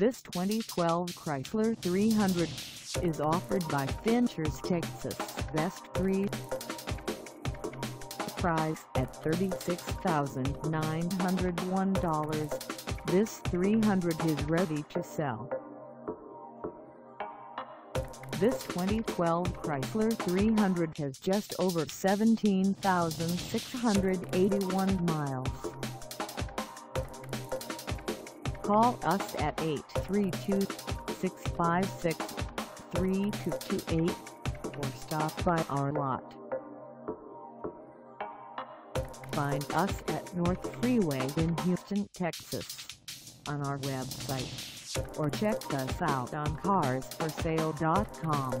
This 2012 Chrysler 300 is offered by Finchers, Texas. Best Breed. Price at $36,901. This 300 is ready to sell. This 2012 Chrysler 300 has just over 17,681 miles. Call us at 832-656-3228 or stop by our lot. Find us at North Freeway in Houston, Texas, on our website, or check us out on Carsforsale.com.